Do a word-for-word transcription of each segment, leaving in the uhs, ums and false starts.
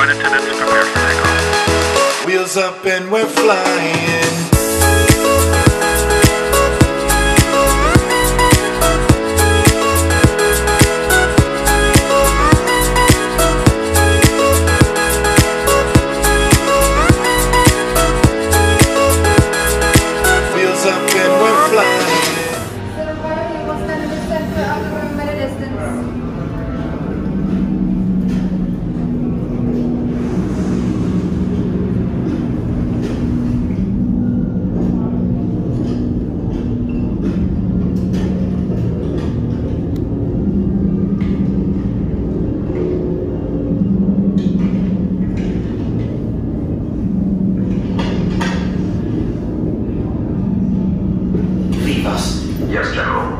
Flight attendants, prepare for takeoff. Wheels up and we're flying. Yes, General.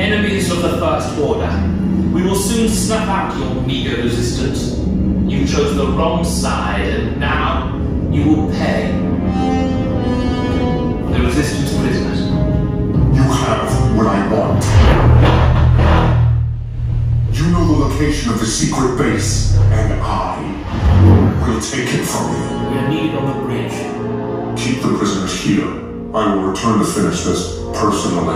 Enemies of the First Order, we will soon snuff out your meager resistance. You chose the wrong side, and now you will pay. The resistance prisoners. You have what I want. You know the location of the secret base, and I will take it from you. We are needed on the bridge. Keep the prisoners here. I will return to finish this personally.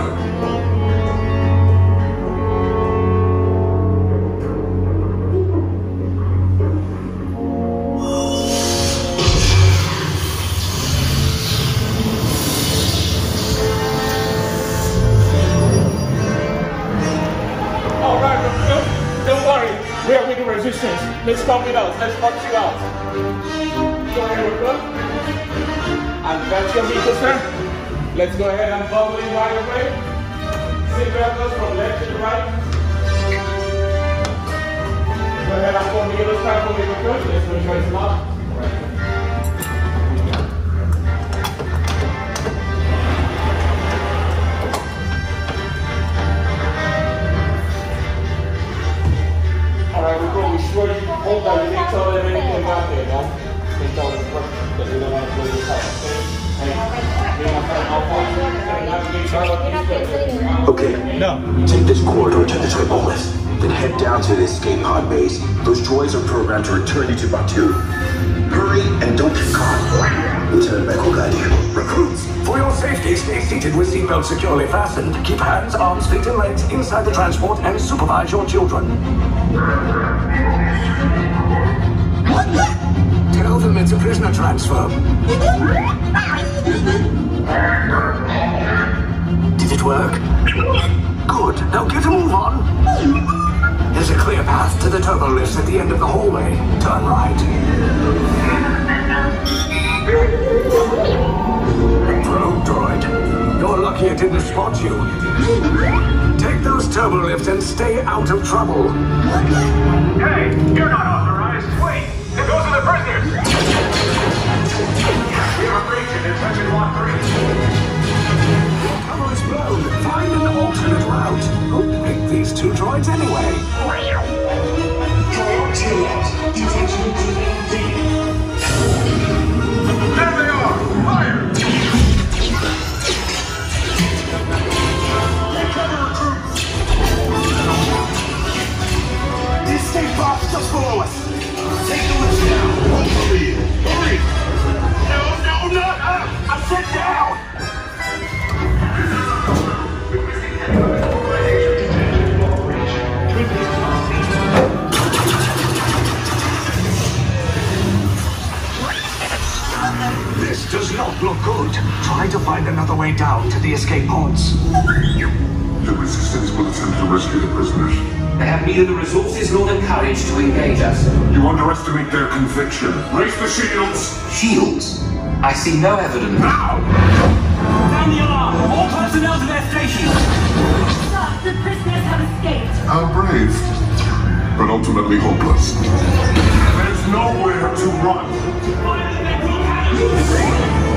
All right, don't, don't worry. We are with the resistance. Let's pump it out. Let's pump it out. Go ahead, Rico. And that's your meter, sir. Let's go ahead and bubble it right away. Sit backwards from left to right. Go ahead and form the other side for the reverse. Let's make sure it's locked. Alright, we're going to be sure you hope that we can tell them anything out there, no? They tell them because we don't want to blow this out, okay? Okay, no. Take this corridor to the triple lift, then head down to the escape pod base. Those droids are programmed to return you to Batuu. Hurry and don't get caught. Lieutenant Beck will guide you. Recruits, for your safety, stay seated with seatbelts securely fastened. Keep hands, arms, feet, and legs inside the transport and supervise your children. What the? Tell them it's a prisoner transfer. Did it work? Good. Now get a move on. There's a clear path to the turbo lifts at the end of the hallway. Turn right. Probe droid. You're lucky it didn't spot you. Take those turbo lifts and stay out of trouble. Hey, you're not authorized. Wait, it goes to the prisoners. We are breaching in section one three. Your cover is blown. Find an alternate route. Who'll pick these two droids anyway? There they are! Fire! Take cover, recruits! This state box just below us. Take the list down. One, three, three. No, no, I sit down! This does not look good. Try to find another way down to the escape pods. The resistance will attempt to rescue the prisoners. They have neither the resources nor the courage to engage us. You underestimate their conviction. Raise the shields! Shields? I see no evidence. Now! Sound the alarm! All personnel to their stations! Stop! The prisoners have escaped! How brave, but ultimately hopeless. There's nowhere to run! Fire the metal cannons!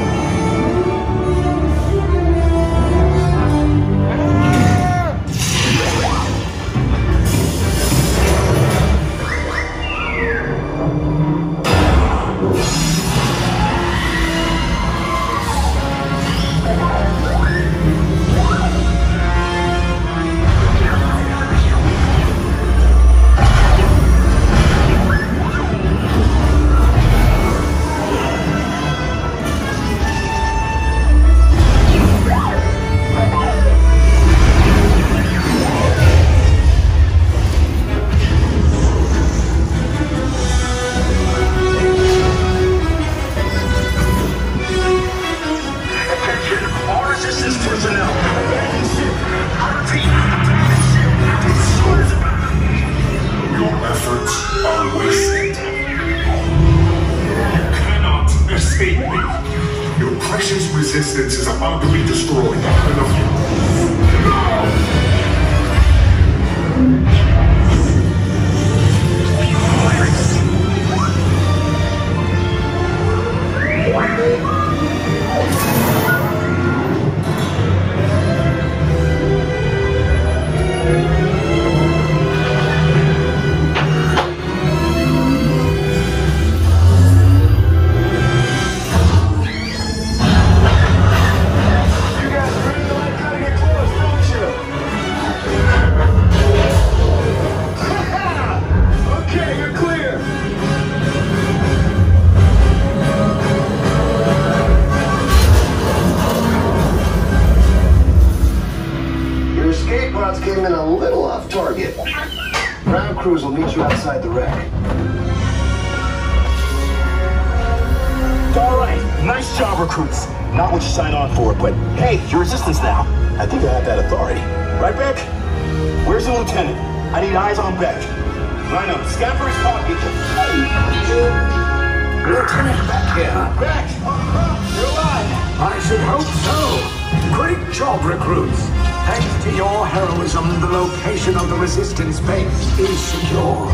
always end. You cannot escape me. Your precious resistance is about to be destroyed. I love you. Came in a little off target. Ground crews will meet you outside the wreck. All right, nice job, recruits. Not what you signed on for, but hey, your resistance now. I think I have that authority. Right, Beck? Where's the lieutenant? I need eyes on Beck. Line up, scan for his pocket. Lieutenant Beck here. Beck, you're alive. I should hope so. Great job, recruits. Thanks to your heroism, the location of the resistance base is secure.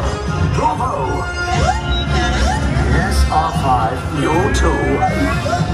Bravo! Yes, R five, you too.